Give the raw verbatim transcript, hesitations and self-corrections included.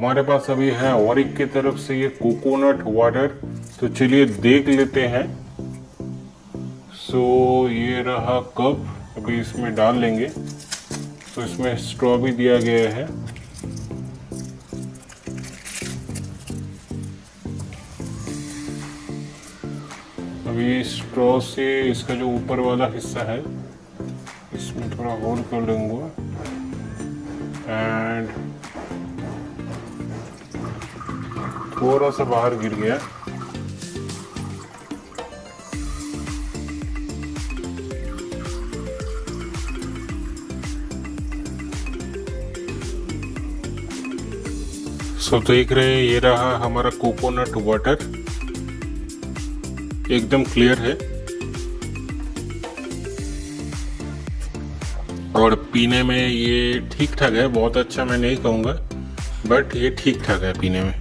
हमारे पास अभी है ऑरिक की तरफ से ये कोकोनट वाटर, तो चलिए देख लेते हैं। सो ये रहा कप, अभी इसमें डाल लेंगे। तो इसमें स्ट्रॉ भी दिया गया है। अभी स्ट्रॉ से इसका जो ऊपर वाला हिस्सा है इसमें थोड़ा होल कर लूंगा एंड थोड़ा सा बाहर गिर गया। सब देख रहे हैं, ये रहा हमारा कोकोनट वाटर, एकदम क्लियर है और पीने में ये ठीक ठाक है। बहुत अच्छा मैं नहीं कहूँगा बट ये ठीक ठाक है पीने में।